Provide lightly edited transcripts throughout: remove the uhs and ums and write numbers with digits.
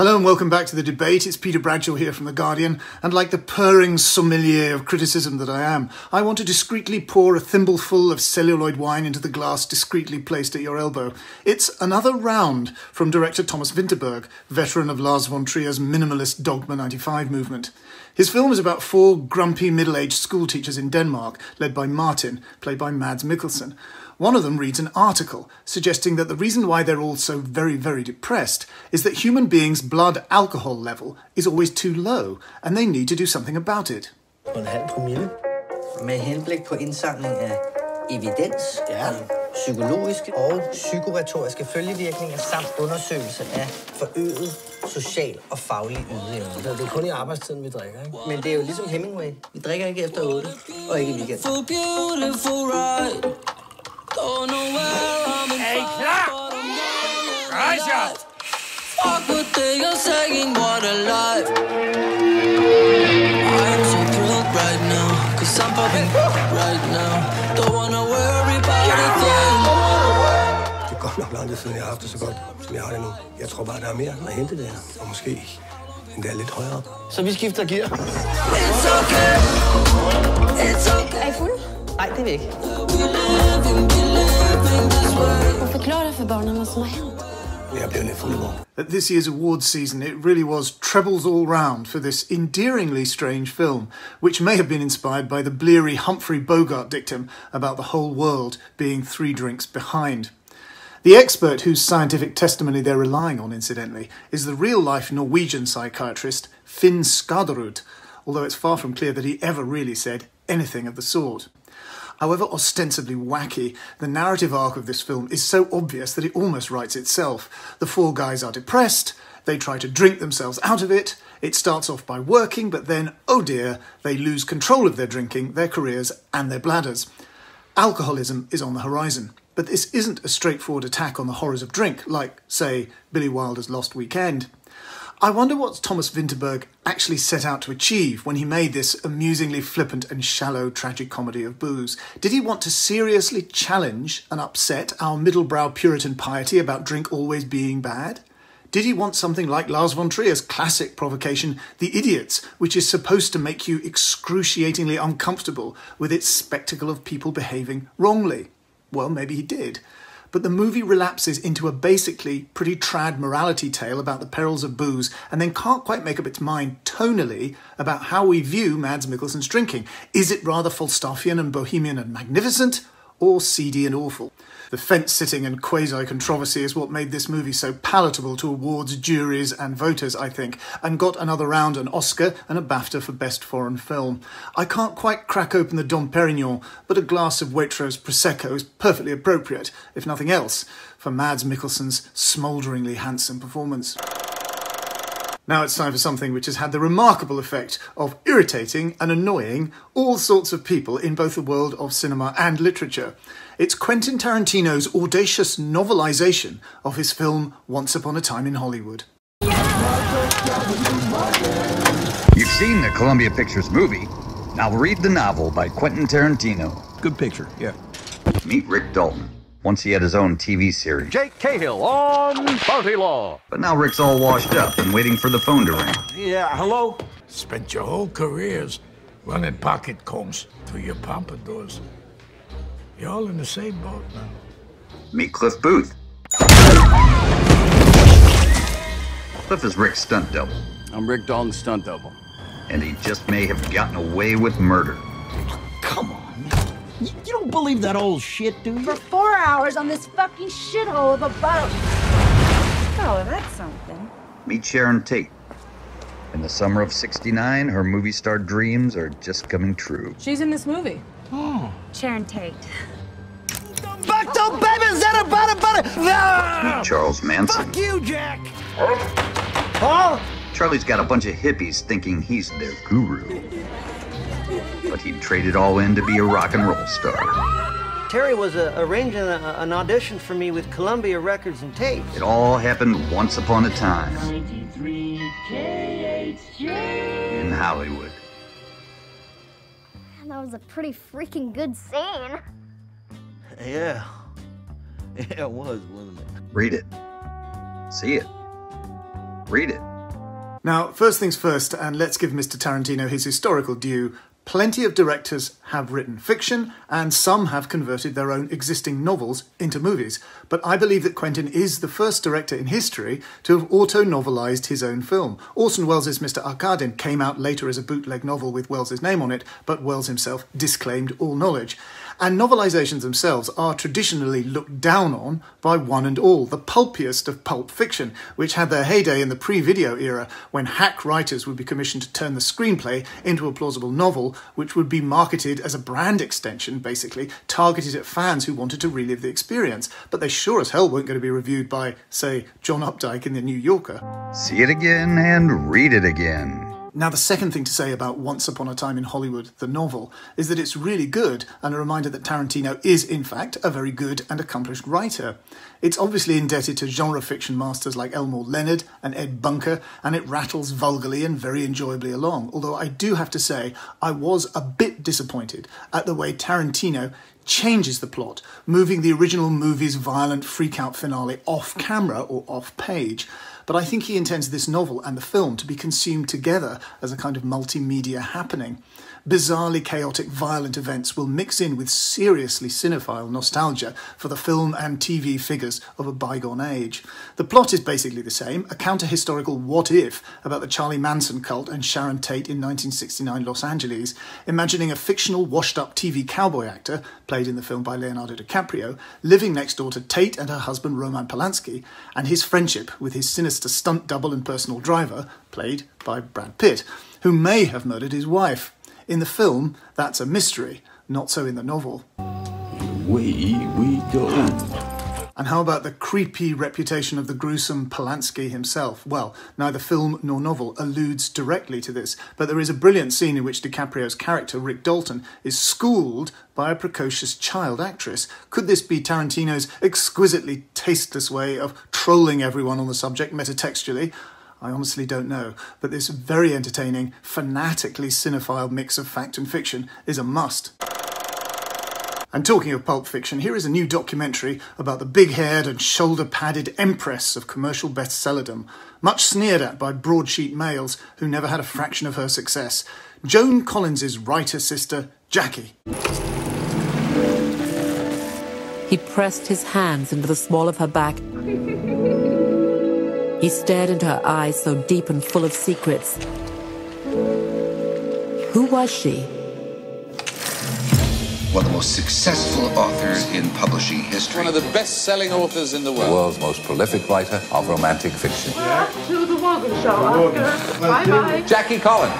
Hello and welcome back to The Debate. It's Peter Bradshaw here from The Guardian, and like the purring sommelier of criticism that I am, I want to discreetly pour a thimbleful of celluloid wine into the glass discreetly placed at your elbow. It's another round from director Thomas Vinterberg, veteran of Lars von Trier's minimalist Dogma 95 movement. His film is about four grumpy middle-aged schoolteachers in Denmark, led by Martin, played by Mads Mikkelsen. One of them reads an article suggesting that the reason why they're all so very, very depressed is that human beings' blood alcohol level is always too low, and they need to do something about it. Med henblik på indsamling af evidens, psykologiske og psykoretoriske følgevirkninger samt undersøgelse af forøget social og faglig ydeevne. Det er kun i arbejdstiden, vi drikker, ikke? Men det er jo ligesom Hemingway. Vi drikker ikke efter 8, og ikke i weekenden. Er I klar? Rejs jer! Det er godt nok lang tid siden, jeg har haft det så godt, som jeg har det nu. Jeg tror bare, der er mere at hente det her. Og måske endda lidt højere op. Så vi skifter gear. It's okay. It's okay. Er I fulde? Nej, det er vi ikke. At this year's awards season, it really was trebles all round for this endearingly strange film, which may have been inspired by the bleary Humphrey Bogart dictum about the whole world being 3 drinks behind. The expert whose scientific testimony they're relying on, incidentally, is the real-life Norwegian psychiatrist Finn Skaderud, although it's far from clear that he ever really said anything of the sort. However ostensibly wacky, the narrative arc of this film is so obvious that it almost writes itself. The four guys are depressed, they try to drink themselves out of it, it starts off by working, but then, oh dear, they lose control of their drinking, their careers, and their bladders. Alcoholism is on the horizon, but this isn't a straightforward attack on the horrors of drink, like, say, Billy Wilder's Lost Weekend. I wonder what Thomas Vinterberg actually set out to achieve when he made this amusingly flippant and shallow tragicomedy of booze. Did he want to seriously challenge and upset our middlebrow Puritan piety about drink always being bad? Did he want something like Lars von Trier's classic provocation, The Idiots, which is supposed to make you excruciatingly uncomfortable with its spectacle of people behaving wrongly? Well, maybe he did. But the movie relapses into a basically pretty trad morality tale about the perils of booze, and then can't quite make up its mind tonally about how we view Mads Mikkelsen's drinking. Is it rather Falstaffian and bohemian and magnificent, or seedy and awful? The fence-sitting and quasi-controversy is what made this movie so palatable to awards, juries and voters, I think, and got another round, an Oscar and a BAFTA for Best Foreign Film. I can't quite crack open the Dom Perignon, but a glass of Waitrose Prosecco is perfectly appropriate, if nothing else, for Mads Mikkelsen's smoulderingly handsome performance. Now it's time for something which has had the remarkable effect of irritating and annoying all sorts of people in both the world of cinema and literature. It's Quentin Tarantino's audacious novelization of his film Once Upon a Time in Hollywood. You've seen the Columbia Pictures movie. Now read the novel by Quentin Tarantino. Good picture, yeah. Meet Rick Dalton. Once he had his own TV series. Jake Cahill on Bounty Law. But now Rick's all washed up and waiting for the phone to ring. Yeah, hello? Spent your whole careers running pocket combs through your pompadours. You're all in the same boat now. Meet Cliff Booth. Cliff is Rick's stunt double. I'm Rick Dalton's stunt double. And he just may have gotten away with murder. Oh, come on. You don't believe that old shit, do you? For 4 hours on this fucking shithole of a boat. Oh, that's something. Meet Sharon Tate. In the summer of '69, her movie star dreams are just coming true. She's in this movie. Oh. Sharon Tate. Fuck the babies that are butter. Meet Charles Manson. Fuck you, Jack. Huh? Charlie's got a bunch of hippies thinking he's their guru. But he'd trade it all in to be a rock and roll star. Terry was arranging an audition for me with Columbia Records and Tapes. It all happened once upon a time. 93 K.H.J. in Hollywood. And that was a pretty freaking good scene. Yeah. Yeah, it was, wasn't it? Read it. See it. Read it. Now, first things first, and let's give Mr. Tarantino his historical due. Plenty of directors have written fiction, and some have converted their own existing novels into movies. But I believe that Quentin is the first director in history to have auto-novelised his own film. Orson Welles' Mr. Arkadin came out later as a bootleg novel with Welles' name on it, but Welles himself disclaimed all knowledge. And novelisations themselves are traditionally looked down on by one and all, the pulpiest of pulp fiction, which had their heyday in the pre-video era, when hack writers would be commissioned to turn the screenplay into a plausible novel, which would be marketed as a brand extension, basically, targeted at fans who wanted to relive the experience. But they sure as hell weren't going to be reviewed by, say, John Updike in The New Yorker. See it again and read it again. Now, the second thing to say about Once Upon a Time in Hollywood, the novel, is that it's really good, and a reminder that Tarantino is, in fact, a very good and accomplished writer. It's obviously indebted to genre fiction masters like Elmore Leonard and Ed Bunker, and it rattles vulgarly and very enjoyably along, although I do have to say I was a bit disappointed at the way Tarantino changes the plot, moving the original movie's violent freak-out finale off-camera or off-page. But I think he intends this novel and the film to be consumed together as a kind of multimedia happening. Bizarrely chaotic, violent events will mix in with seriously cinephile nostalgia for the film and TV figures of a bygone age. The plot is basically the same, a counter-historical what-if about the Charlie Manson cult and Sharon Tate in 1969 Los Angeles, imagining a fictional washed-up TV cowboy actor, played in the film by Leonardo DiCaprio, living next door to Tate and her husband Roman Polanski, and his friendship with his sinister stunt double and personal driver, played by Brad Pitt, who may have murdered his wife. In the film, that's a mystery, not so in the novel. We go. And how about the creepy reputation of the gruesome Polanski himself? Well, neither film nor novel alludes directly to this, but there is a brilliant scene in which DiCaprio's character, Rick Dalton, is schooled by a precocious child actress. Could this be Tarantino's exquisitely tasteless way of trolling everyone on the subject metatextually? I honestly don't know, but this very entertaining, fanatically cinephile mix of fact and fiction is a must. And talking of pulp fiction, here is a new documentary about the big-haired and shoulder-padded empress of commercial bestsellerdom, much sneered at by broadsheet males who never had a fraction of her success. Joan Collins's writer sister, Jackie. He pressed his hands into the small of her back. He stared into her eyes so deep and full of secrets. Who was she? One of the most successful authors in publishing history. One of the best-selling authors in the world. The world's most prolific writer of romantic fiction. We're off to the Wogan Show, Oscar. Bye-bye. Jackie Collins.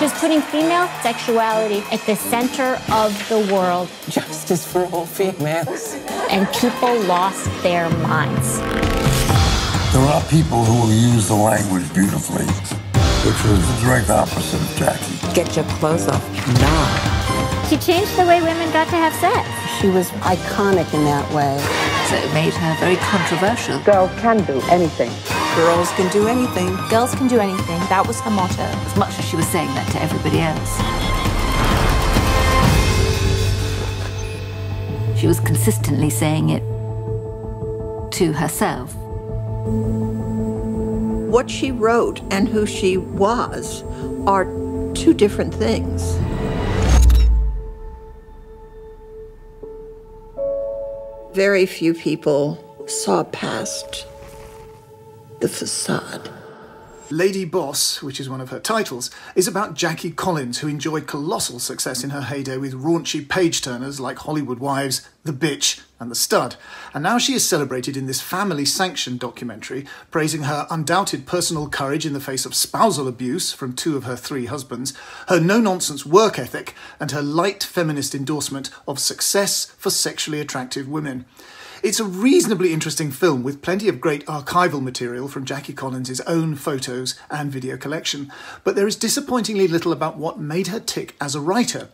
She's putting female sexuality at the center of the world. Justice for all females. And people lost their minds. There are people who will use the language beautifully, which was the direct opposite of Jackie. Get your clothes off now. She changed the way women got to have sex. She was iconic in that way. So it made her very controversial. Girls can do anything. Girls can do anything. Girls can do anything. That was her motto, as much as she was saying that to everybody else. She was consistently saying it to herself. What she wrote and who she was are two different things. Very few people saw past the facade. Lady Boss, which is one of her titles, is about Jackie Collins, who enjoyed colossal success in her heyday with raunchy page-turners like Hollywood Wives, The Bitch, and The Stud. And now she is celebrated in this family-sanctioned documentary, praising her undoubted personal courage in the face of spousal abuse from two of her three husbands, her no-nonsense work ethic, and her light feminist endorsement of success for sexually attractive women. It's a reasonably interesting film with plenty of great archival material from Jackie Collins' own photos and video collection, but there is disappointingly little about what made her tick as a writer.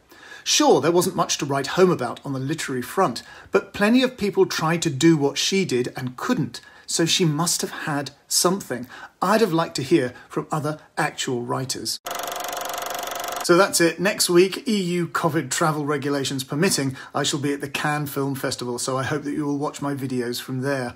Sure, there wasn't much to write home about on the literary front, but plenty of people tried to do what she did and couldn't, so she must have had something. I'd have liked to hear from other actual writers. So that's it. Next week, EU COVID travel regulations permitting, I shall be at the Cannes Film Festival, so I hope that you will watch my videos from there.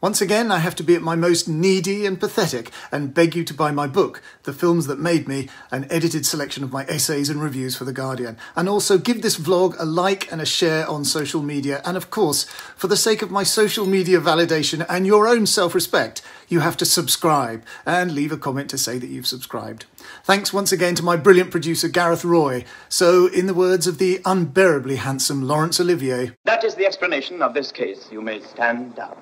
Once again, I have to be at my most needy and pathetic and beg you to buy my book, The Films That Made Me, an edited selection of my essays and reviews for The Guardian. And also give this vlog a like and a share on social media. And of course, for the sake of my social media validation and your own self-respect, you have to subscribe and leave a comment to say that you've subscribed. Thanks once again to my brilliant producer, Gareth Roy. So, in the words of the unbearably handsome Laurence Olivier, that is the explanation of this case. You may stand down.